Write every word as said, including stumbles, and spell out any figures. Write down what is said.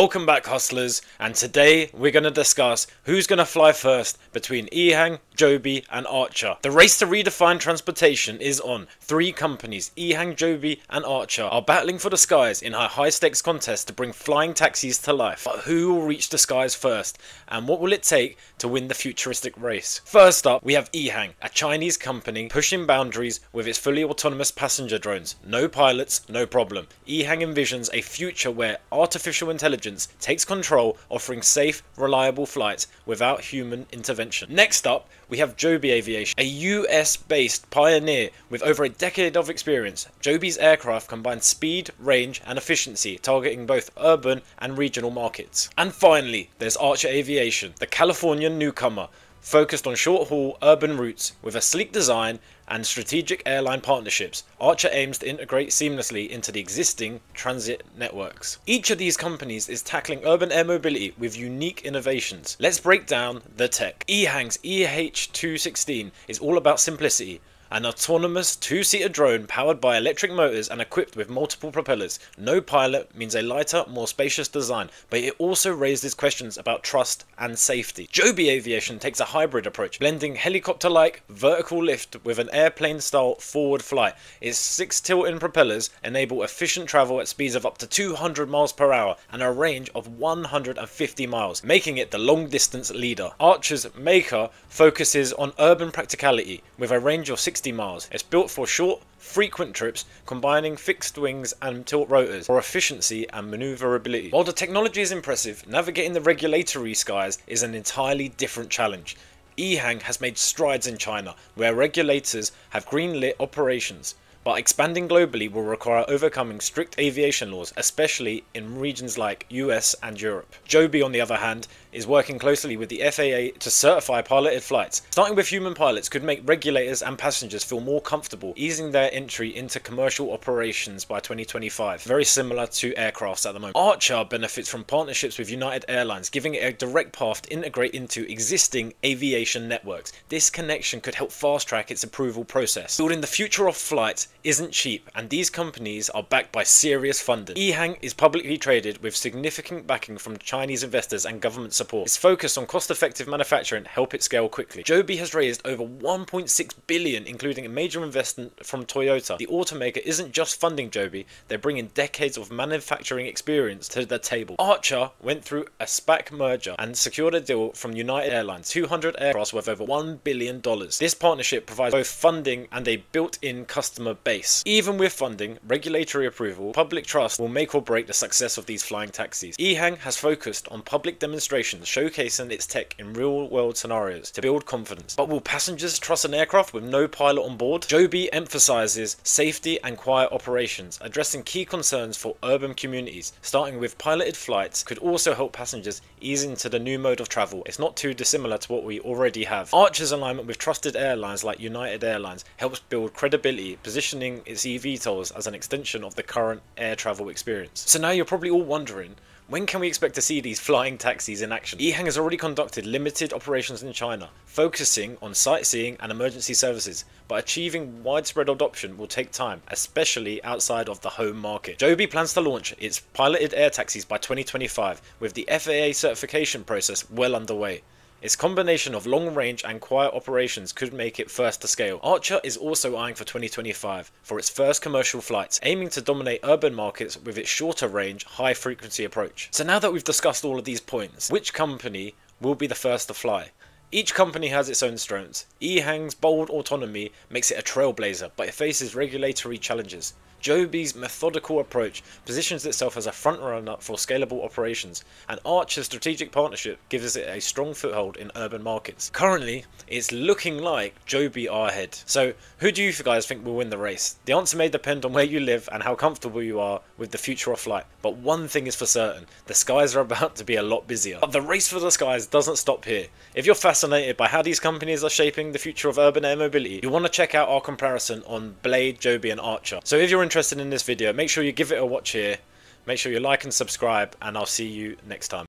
Welcome back, hustlers, and today we're going to discuss who's going to fly first between eHang, Joby and Archer. The race to redefine transportation is on. Three companies, eHang, Joby and Archer, are battling for the skies in a high-stakes contest to bring flying taxis to life. But who will reach the skies first, and what will it take to win the futuristic race? First up, we have eHang, a Chinese company pushing boundaries with its fully autonomous passenger drones. No pilots, no problem. eHang envisions a future where artificial intelligence takes control, offering safe, reliable flights without human intervention. Next up, we have Joby Aviation, a U S-based pioneer with over a decade of experience. Joby's aircraft combines speed, range, and efficiency, targeting both urban and regional markets. And finally, there's Archer Aviation, the Californian newcomer, focused on short-haul urban routes with a sleek design and strategic airline partnerships. Archer aims to integrate seamlessly into the existing transit networks. Each of these companies is tackling urban air mobility with unique innovations. Let's break down the tech. eHang's E H two sixteen is all about simplicity. An autonomous two-seater drone powered by electric motors and equipped with multiple propellers. No pilot means a lighter, more spacious design, but it also raises questions about trust and safety. Joby Aviation takes a hybrid approach, blending helicopter-like vertical lift with an airplane-style forward flight. Its six tilt-in propellers enable efficient travel at speeds of up to two hundred miles per hour and a range of one hundred fifty miles, making it the long-distance leader. Archer's Maker focuses on urban practicality with a range of sixty miles. It's built for short, frequent trips, combining fixed wings and tilt rotors for efficiency and maneuverability. While the technology is impressive, navigating the regulatory skies is an entirely different challenge. eHang has made strides in China, where regulators have greenlit operations, but expanding globally will require overcoming strict aviation laws, especially in regions like U S and Europe. Joby, on the other hand, is working closely with the F A A to certify piloted flights. Starting with human pilots could make regulators and passengers feel more comfortable, easing their entry into commercial operations by twenty twenty-five, very similar to aircrafts at the moment. Archer benefits from partnerships with United Airlines, giving it a direct path to integrate into existing aviation networks. This connection could help fast-track its approval process. Building the future of flight isn't cheap, and these companies are backed by serious funding. eHang is publicly traded with significant backing from Chinese investors and government support. Its focus on cost-effective manufacturing help it scale quickly. Joby has raised over one point six billion dollars, including a major investment from Toyota. The automaker isn't just funding Joby, they're bringing decades of manufacturing experience to the table. Archer went through a SPAC merger and secured a deal from United Airlines, two hundred aircraft worth over one billion dollars. This partnership provides both funding and a built-in customer base. Even with funding, regulatory approval, public trust will make or break the success of these flying taxis. eHang has focused on public demonstrations, showcasing its tech in real-world scenarios to build confidence. But will passengers trust an aircraft with no pilot on board? Joby emphasizes safety and quiet operations, addressing key concerns for urban communities. Starting with piloted flights could also help passengers ease into the new mode of travel. It's not too dissimilar to what we already have. Archer's alignment with trusted airlines like United Airlines helps build credibility, positioning its eVTOLs as an extension of the current air travel experience. So now you're probably all wondering, when can we expect to see these flying taxis in action? eHang has already conducted limited operations in China, focusing on sightseeing and emergency services, but achieving widespread adoption will take time, especially outside of the home market. Joby plans to launch its piloted air taxis by twenty twenty-five, with the F A A certification process well underway. Its combination of long-range and quiet operations could make it first to scale. Archer is also eyeing for twenty twenty-five for its first commercial flights, aiming to dominate urban markets with its shorter-range, high-frequency approach. So now that we've discussed all of these points, which company will be the first to fly? Each company has its own strengths. eHang's bold autonomy makes it a trailblazer, but it faces regulatory challenges. Joby's methodical approach positions itself as a frontrunner for scalable operations, and Archer's strategic partnership gives it a strong foothold in urban markets. Currently, it's looking like Joby are ahead. So who do you guys think will win the race? The answer may depend on where you live and how comfortable you are with the future of flight, but one thing is for certain, the skies are about to be a lot busier. But the race for the skies doesn't stop here. If you're fascinated by how these companies are shaping the future of urban air mobility, you'll want to check out our comparison on Blade, Joby and Archer. So if you're in interested in this video, make sure you give it a watch here, make sure you like and subscribe, and I'll see you next time.